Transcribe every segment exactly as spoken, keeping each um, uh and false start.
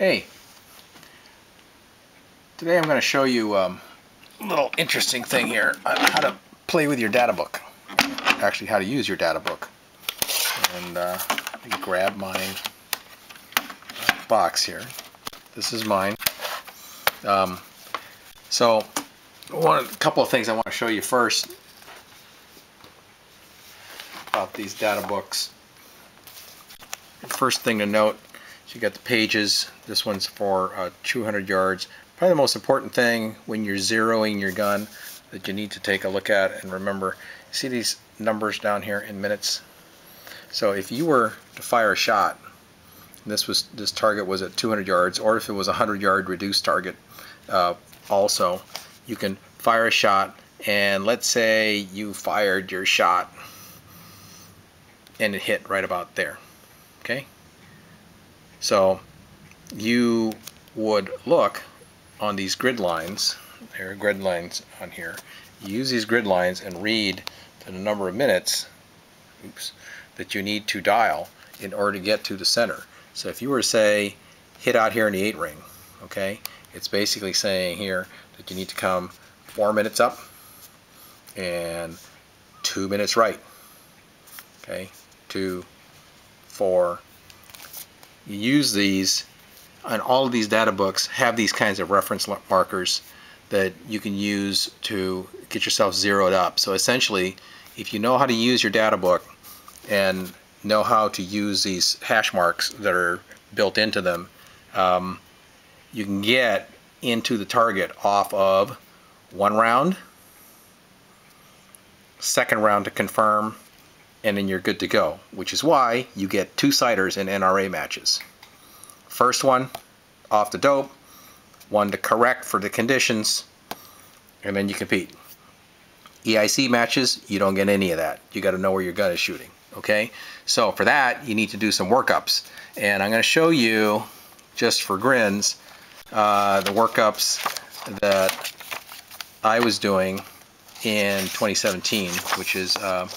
Hey, today I'm going to show you um, a little interesting thing here on how to play with your data book. Actually, how to use your data book. And uh, let me grab my box here. This is mine. Um, so, one, a couple of things I want to show you first about these data books. First thing to note. So you got the pages. This one's for uh, two hundred yards. Probably the most important thing when you're zeroing your gun that you need to take a look at and remember. See these numbers down here in minutes? So if you were to fire a shot, and this was this target was at two hundred yards, or if it was a hundred yard reduced target, uh, also you can fire a shot. And let's say you fired your shot and it hit right about there. Okay. So you would look on these grid lines. There are grid lines on here. You use these grid lines and read the number of minutes oops, that you need to dial in order to get to the center. So if you were to say hit out here in the eight ring, okay, it's basically saying here that you need to come four minutes up and two minutes right. Okay, two, four. You use these, and all of these data books have these kinds of reference markers that you can use to get yourself zeroed up. So essentially, if you know how to use your data book and know how to use these hash marks that are built into them, um, you can get into the target off of one round, second round to confirm, and then you're good to go, which is why you get two-siders in N R A matches. First one, off the dope, one to correct for the conditions, and then you compete. E I C matches, you don't get any of that. You got to know where your gun is shooting, okay? So for that, you need to do some workups. And I'm going to show you, just for grins, uh, the workups that I was doing in twenty seventeen, which is... Uh,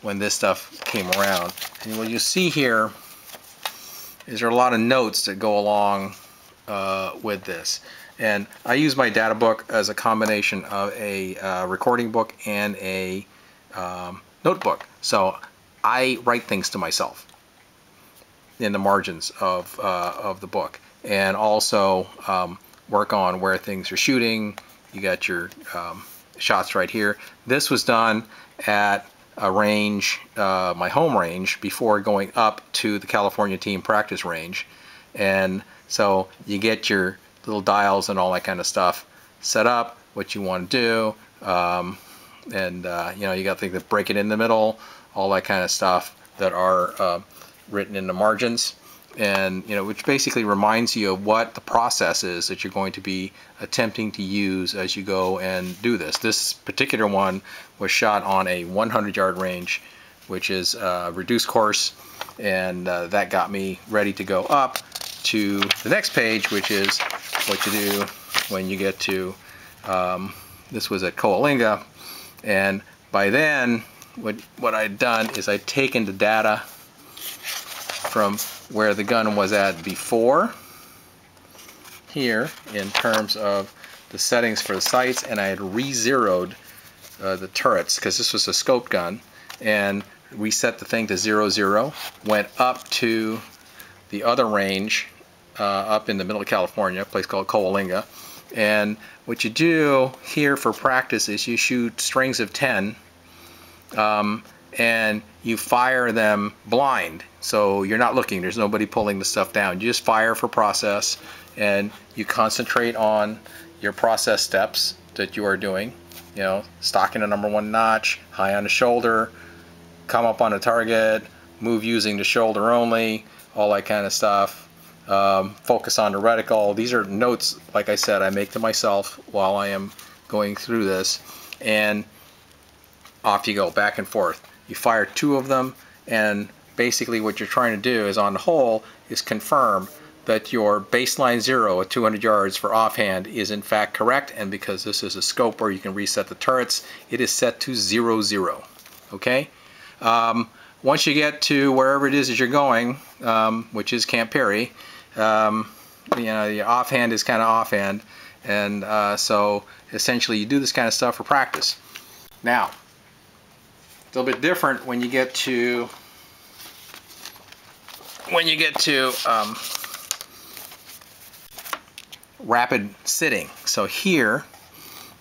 when this stuff came around. And what you see here is there are a lot of notes that go along uh, with this. And I use my data book as a combination of a uh, recording book and a um, notebook. So I write things to myself in the margins of, uh, of the book, and also um, work on where things are shooting. You got your um, shots right here. This was done at a range, uh, my home range, before going up to the California team practice range. And so you get your little dials and all that kind of stuff set up, what you want to do, um, and uh, you know, you got things that break it in the middle, all that kind of stuff that are uh, written in the margins, and you know, which basically reminds you of what the process is that you're going to be attempting to use as you go and do this. This particular one was shot on a hundred yard range, which is a reduced course, and uh, that got me ready to go up to the next page, which is what you do when you get to, um, this was at Coalinga, and by then what, what I'd done is I'd taken the data from where the gun was at before here in terms of the settings for the sights, and I had re-zeroed uh, the turrets because this was a scoped gun, and we set the thing to zero zero, went up to the other range uh, up in the middle of California, a place called Coalinga, and what you do here for practice is you shoot strings of ten um, and you fire them blind, so you're not looking, there's nobody pulling the stuff down. You just fire for process, and you concentrate on your process steps that you are doing, you know, stocking a number one notch, high on the shoulder, come up on a target, move using the shoulder only, all that kind of stuff, um, focus on the reticle. These are notes, like I said, I make to myself while I am going through this, and off you go, back and forth. You fire two of them, and basically what you're trying to do is on the whole is confirm that your baseline zero at two hundred yards for offhand is in fact correct, and because this is a scope where you can reset the turrets, it is set to zero zero. Okay? Um, once you get to wherever it is that you're going, um, which is Camp Perry, um, you know, the offhand is kind of offhand. And uh, so essentially you do this kind of stuff for practice. Now, it's a little bit different when you get to when you get to um, rapid sitting. So here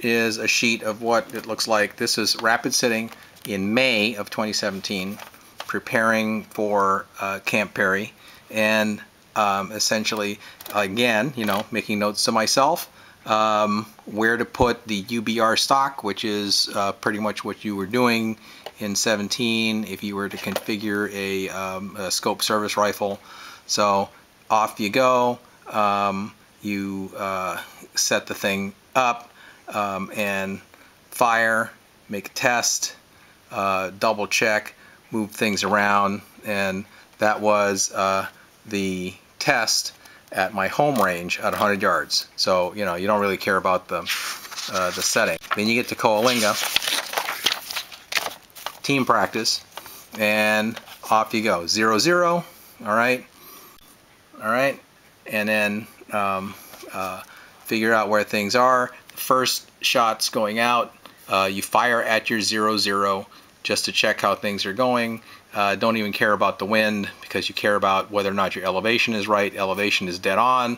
is a sheet of what it looks like. This is rapid sitting in May of twenty seventeen, preparing for uh, Camp Perry, and um, essentially, again, you know, making notes to myself, um, where to put the U B R stock, which is uh, pretty much what you were doing in seventeen if you were to configure a, um, a scope service rifle. So off you go, um, you uh, set the thing up, um, and fire, make a test, uh, double check, move things around, and that was uh, the test at my home range at one hundred yards. So, you know, you don't really care about the, uh, the setting. Then you get to Coalinga, team practice, and off you go. Zero, zero, all right, all right, and then um, uh, figure out where things are. The first shot's going out. Uh, you fire at your zero, zero just to check how things are going. Uh, don't even care about the wind, because you care about whether or not your elevation is right. Elevation is dead on.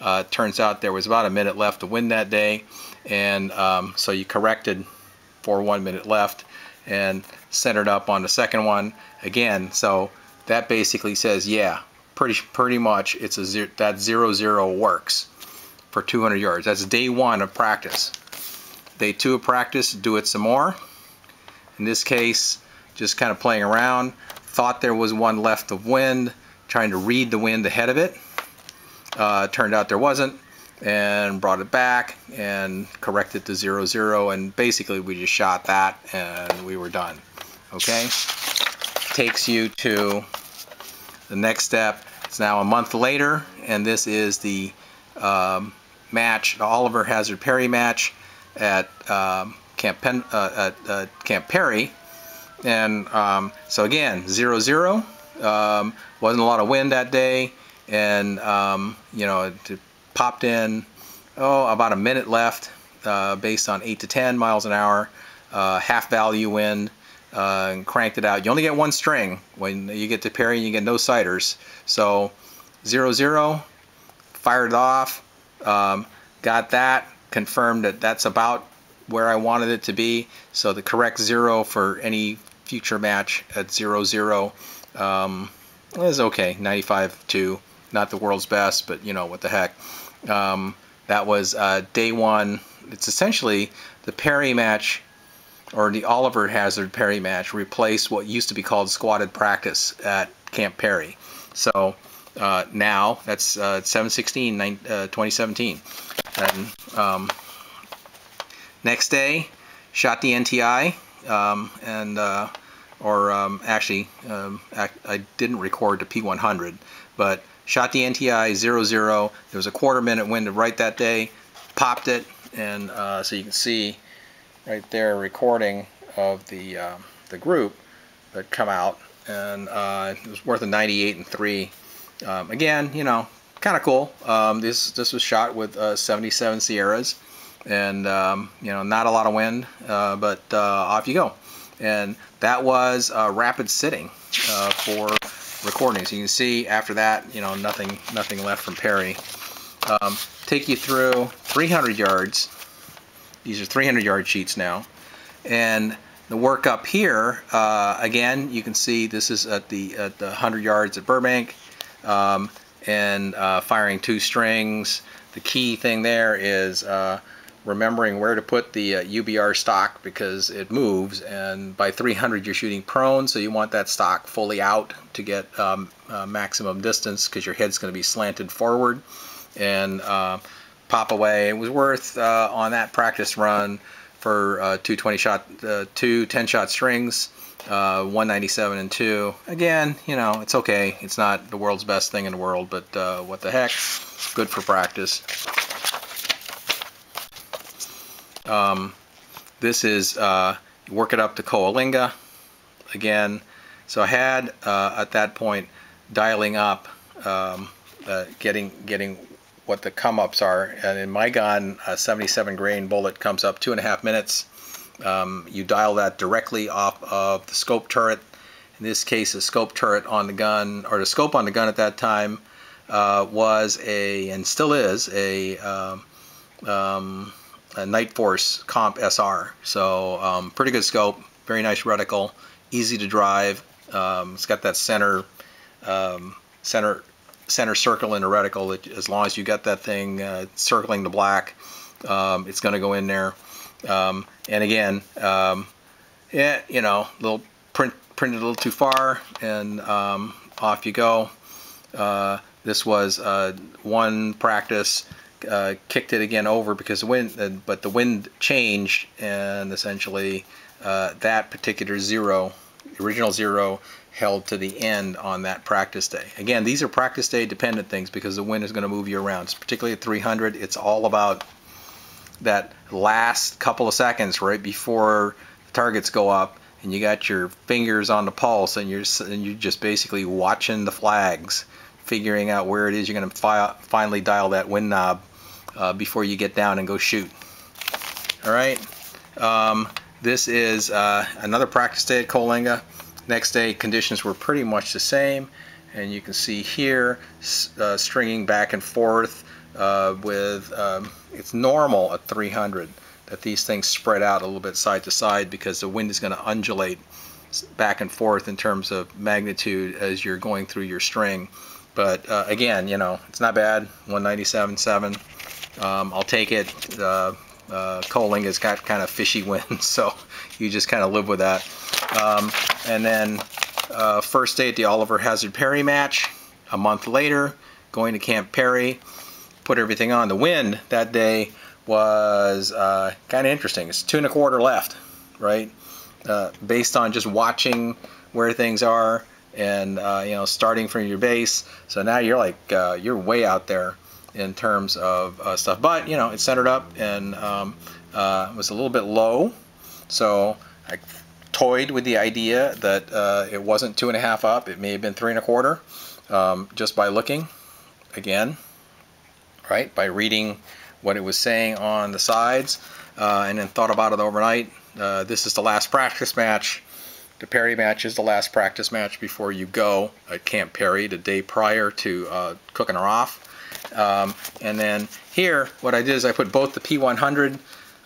Uh, turns out there was about a minute left to wind that day, and um, so you corrected for one minute left and centered up on the second one again. So that basically says, yeah, pretty pretty much it's a zero, that zero zero works for two hundred yards. That's day one of practice. Day two of practice, do it some more. In this case, just kind of playing around. Thought there was one left of wind, trying to read the wind ahead of it. Uh, turned out there wasn't, and brought it back and corrected to zero zero, and basically we just shot that and we were done. Okay, takes you to the next step. It's now a month later, and this is the um, match, the Oliver Hazard Perry match at um, Camp Pen, uh, at uh, Camp Perry, and um, so again zero zero. Um, wasn't a lot of wind that day, and um, you know. It, popped in, oh, about a minute left, uh, based on eight to ten miles an hour, uh, half value wind, uh, and cranked it out. You only get one string when you get to Perry, and you get no sighters. So zero zero, fired off, um, got that, confirmed that that's about where I wanted it to be. So the correct zero for any future match at zero zero um, is okay, ninety-five two. Not the world's best, but you know, what the heck. Um, that was uh, day one. It's essentially the Perry match, or the Oliver Hazard Perry match, replaced what used to be called squatted practice at Camp Perry. So uh, now that's uh, seven sixteen twenty seventeen. And, um, next day, shot the N T I, um, and uh, or um, actually um, I didn't record the P one hundred, but shot the N T I zero zero. There was a quarter minute wind right that day. Popped it, and uh, so you can see right there a recording of the um, the group that come out, and uh, it was worth a ninety-eight and three. Um, again, you know, kind of cool. Um, this this was shot with uh, seventy-seven Sierras, and um, you know, not a lot of wind, uh, but uh, off you go. And that was uh, rapid sitting uh, for recordings. You can see after that, you know, nothing nothing left from Perry. Um, take you through three hundred yards. These are three hundred yard sheets now, and the work up here, uh, again, you can see this is at the at the one hundred yards at Burbank, um, and uh, firing two strings. The key thing there is uh, remembering where to put the uh, U B R stock, because it moves, and by three hundred you're shooting prone, so you want that stock fully out to get um, uh, maximum distance, because your head's going to be slanted forward, and uh, pop away. It was worth uh, on that practice run for uh, two twenty shot, uh, two ten shot strings, uh, one ninety-seven and two. Again, you know, it's okay. It's not the world's best thing in the world, but uh, what the heck, good for practice. Um, this is uh, work it up to Coalinga again. So I had uh, at that point dialing up, um, uh, getting getting what the come ups are. And in Mygon, a seventy-seven grain bullet comes up two and a half minutes. Um, you dial that directly off of the scope turret. In this case, the scope turret on the gun, or the scope on the gun at that time, uh, was a, and still is, a, um, um, a Night Force Comp S R. So um, pretty good scope, very nice reticle, easy to drive. Um, it's got that center, um, center, center circle in the reticle. It, as long as you got that thing uh, circling the black, um, it's going to go in there. Um, and again, um, yeah, you know, little print. Printed a little too far, and um, off you go. Uh, this was uh, one practice. Uh, kicked it again over because the wind, uh, but the wind changed, and essentially uh, that particular zero, the original zero, held to the end on that practice day. Again, these are practice day dependent things because the wind is going to move you around. It's particularly at three hundred, it's all about that last couple of seconds right before the targets go up. And you got your fingers on the pulse, and you're and you're just basically watching the flags, figuring out where it is you're going to fi finally dial that wind knob uh, before you get down and go shoot. All right, um, this is uh, another practice day at Coalinga. Next day conditions were pretty much the same, and you can see here uh, stringing back and forth uh, with um, it's normal at three hundred. That these things spread out a little bit side to side because the wind is going to undulate back and forth in terms of magnitude as you're going through your string. But uh, again, you know, it's not bad, one ninety-seven point seven. Um, I'll take it. Uh, uh, Coalinga's got kind of fishy wind, so you just kind of live with that. Um, and then uh, first day at the Oliver Hazard Perry match, a month later, going to Camp Perry, put everything on. The wind that day was uh, kind of interesting. It's two and a quarter left, right? Uh, based on just watching where things are and uh, you know, starting from your base. So now you're like uh, you're way out there in terms of uh, stuff. But you know, it centered up and um, uh, was a little bit low. So I toyed with the idea that uh, it wasn't two and a half up. It may have been three and a quarter, um, just by looking again, right? By reading what it was saying on the sides, uh, and then thought about it overnight. Uh, this is the last practice match. The Perry match is the last practice match before you go at Camp Perry the day prior to uh, cooking her off. Um, and then here, what I did is I put both the P one hundred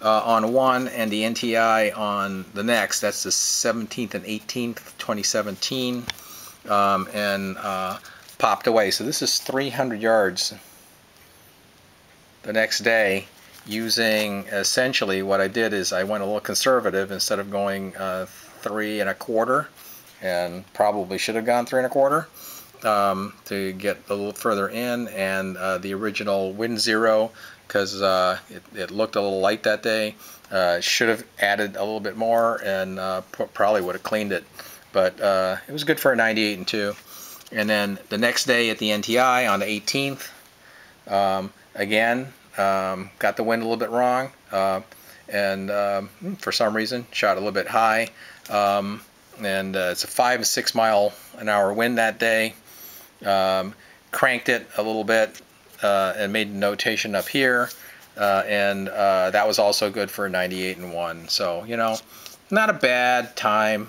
uh, on one and the N T I on the next. That's the seventeenth and eighteenth, twenty seventeen, um, and uh, popped away. So this is three hundred yards the next day, using essentially what I did is I went a little conservative. Instead of going uh, three and a quarter, and probably should have gone three and a quarter um, to get a little further in, and uh, the original wind zero, because uh, it, it looked a little light that day, uh, should have added a little bit more and uh, probably would have cleaned it, but uh, it was good for a ninety-eight and two. And then the next day at the N T I on the eighteenth, um, again, um, got the wind a little bit wrong, uh, and um, for some reason shot a little bit high, um, and uh, it's a five to six mile an hour wind that day. Um, cranked it a little bit uh, and made a notation up here, uh, and uh, that was also good for ninety-eight and one. So, you know, not a bad time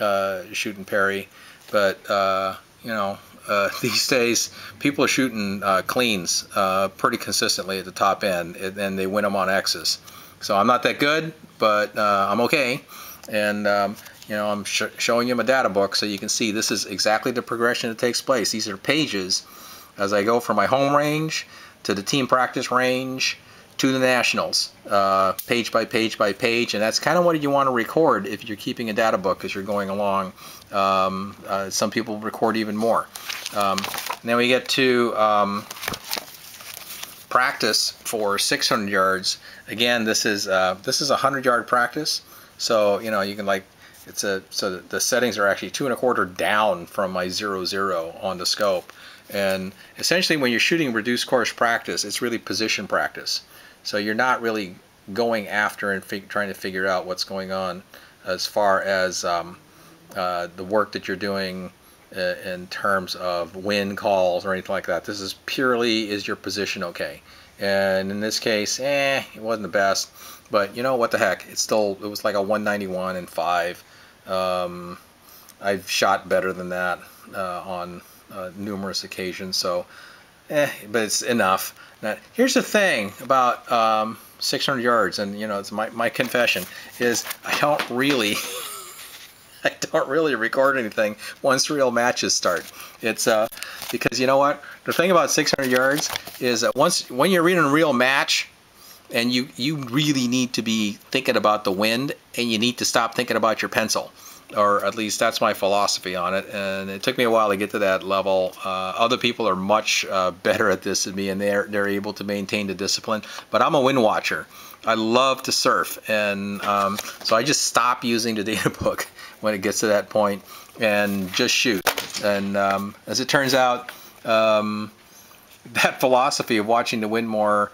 uh, shooting Perry, but uh, you know, Uh, these days, people are shooting uh, cleans uh, pretty consistently at the top end, and they win them on X's. So I'm not that good, but uh, I'm okay. And um, you know, I'm sh showing you my data book, so you can see this is exactly the progression that takes place. These are pages as I go from my home range to the team practice range to the nationals, uh, page by page by page, and that's kind of what you want to record if you're keeping a data book as you're going along. Um, uh, some people record even more. Um, then we get to um, practice for six hundred yards. Again, this is uh, this is a hundred yard practice, so you know you can like it's a so the settings are actually two and a quarter down from my zero zero on the scope, and essentially when you're shooting reduced course practice, it's really position practice. So you're not really going after and fig trying to figure out what's going on as far as um, uh, the work that you're doing in terms of wind calls or anything like that. This is purely, is your position okay? And in this case, eh, it wasn't the best, but you know, what the heck, it's still, it was like a one ninety-one and five. um, I've shot better than that uh, on uh, numerous occasions, so eh, but it's enough. Now here's the thing about um, six hundred yards, and you know, it's my, my confession is I don't really I don't really record anything once real matches start. It's uh, because you know what, the thing about six hundred yards is that once when you're reading a real match, and you you really need to be thinking about the wind, and you need to stop thinking about your pencil, or at least that's my philosophy on it. And it took me a while to get to that level. Uh, other people are much uh, better at this than me, and they're they're able to maintain the discipline. But I'm a wind watcher. I love to surf, and um, so I just stop using the data book when it gets to that point and just shoot. And um, as it turns out, um, that philosophy of watching the wind more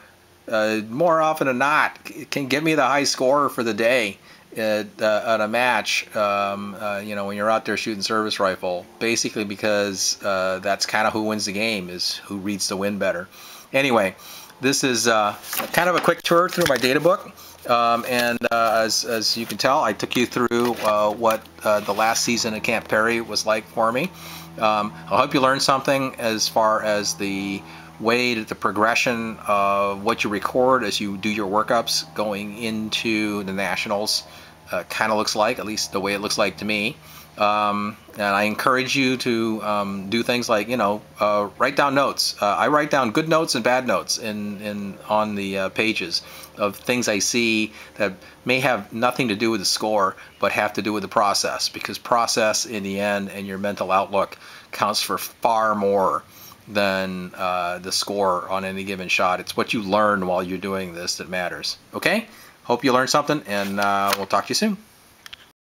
uh, more often than not can get me the high score for the day at, uh, at a match. Um, uh, you know, when you're out there shooting service rifle, basically, because uh, that's kind of who wins the game, is who reads the wind better. Anyway, this is uh, kind of a quick tour through my data book. Um, and uh, as, as you can tell, I took you through uh, what uh, the last season at Camp Perry was like for me. Um, I hope you learned something as far as the way that the progression of what you record as you do your workups going into the Nationals uh, kind of looks like, at least the way it looks like to me. Um, and I encourage you to um, do things like, you know, uh, write down notes. Uh, I write down good notes and bad notes in, in on the uh, pages of things I see that may have nothing to do with the score, but have to do with the process, because process in the end and your mental outlook counts for far more than uh, the score on any given shot. It's what you learn while you're doing this that matters. Okay? Hope you learned something, and uh, we'll talk to you soon.